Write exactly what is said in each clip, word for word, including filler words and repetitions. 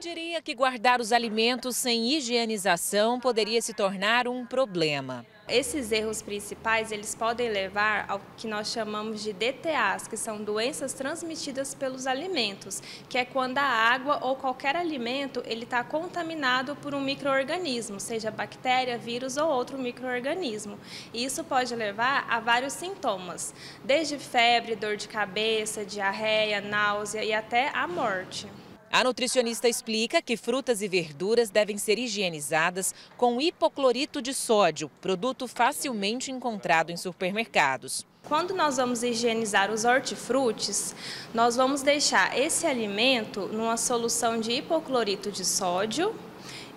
Quem diria que guardar os alimentos sem higienização poderia se tornar um problema? Esses erros principais, eles podem levar ao que nós chamamos de D T As, que são doenças transmitidas pelos alimentos, que é quando a água ou qualquer alimento ele está contaminado por um micro-organismo, seja bactéria, vírus ou outro micro-organismo. E isso pode levar a vários sintomas, desde febre, dor de cabeça, diarreia, náusea e até a morte. A nutricionista explica que frutas e verduras devem ser higienizadas com hipoclorito de sódio, produto facilmente encontrado em supermercados. Quando nós vamos higienizar os hortifrutis, nós vamos deixar esse alimento numa solução de hipoclorito de sódio,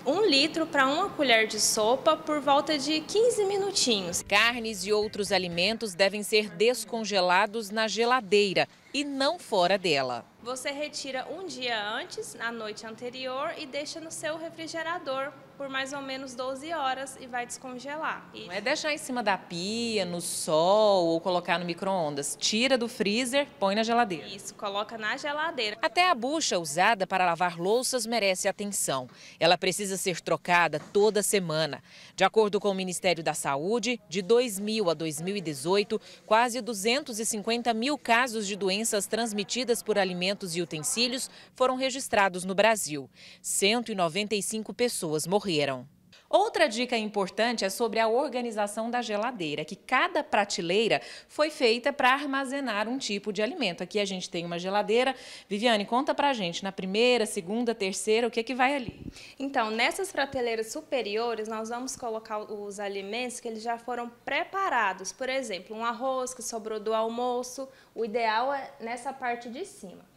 um litro para uma colher de sopa por volta de quinze minutinhos. Carnes e outros alimentos devem ser descongelados na geladeira e não fora dela. Você retira um dia antes, na noite anterior, e deixa no seu refrigerador por mais ou menos doze horas e vai descongelar. Não é deixar em cima da pia, no sol ou colocar no micro-ondas. Tira do freezer, põe na geladeira. Isso, coloca na geladeira. Até a bucha usada para lavar louças merece atenção. Ela precisa ser trocada toda semana. De acordo com o Ministério da Saúde, de dois mil a dois mil e dezoito, quase duzentos e cinquenta mil casos de doenças transmitidas por alimentos e utensílios foram registrados no Brasil. cento e noventa e cinco pessoas morreram. Outra dica importante é sobre a organização da geladeira, que cada prateleira foi feita para armazenar um tipo de alimento. Aqui a gente tem uma geladeira. Viviane, conta pra gente, na primeira, segunda, terceira, o que é que vai ali? Então, nessas prateleiras superiores, nós vamos colocar os alimentos que eles já foram preparados. Por exemplo, um arroz que sobrou do almoço, o ideal é nessa parte de cima.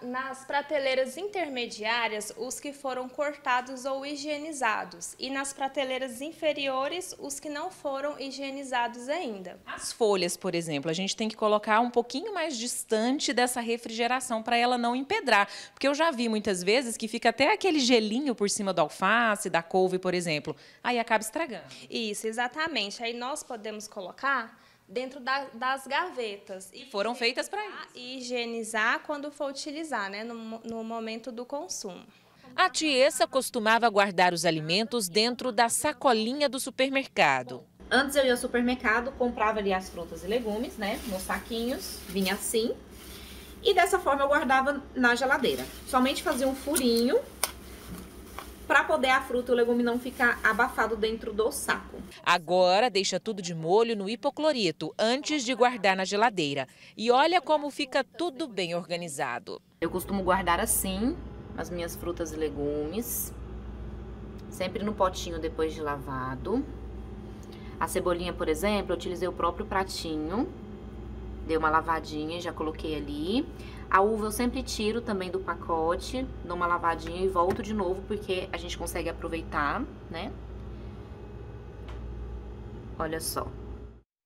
Nas prateleiras intermediárias, os que foram cortados ou higienizados. E nas prateleiras inferiores, os que não foram higienizados ainda. As folhas, por exemplo, a gente tem que colocar um pouquinho mais distante dessa refrigeração para ela não empedrar. Porque eu já vi muitas vezes que fica até aquele gelinho por cima da alface, da couve, por exemplo. Aí acaba estragando. Isso, exatamente. Aí nós podemos colocar dentro da, das gavetas. E foram feitas para isso. E higienizar quando for utilizar, né, no, no momento do consumo. A Tiesa costumava guardar os alimentos dentro da sacolinha do supermercado. Antes eu ia ao supermercado, comprava ali as frutas e legumes, né, nos saquinhos, vinha assim. E dessa forma eu guardava na geladeira. Somente fazia um furinho para poder a fruta e o legume não ficar abafado dentro do saco. Agora deixa tudo de molho no hipoclorito antes de guardar na geladeira. E olha como fica tudo bem organizado. Eu costumo guardar assim as minhas frutas e legumes, sempre no potinho depois de lavado. A cebolinha, por exemplo, eu utilizei o próprio pratinho, dei uma lavadinha e já coloquei ali. A uva eu sempre tiro também do pacote, dou uma lavadinha e volto de novo, porque a gente consegue aproveitar, né? Olha só.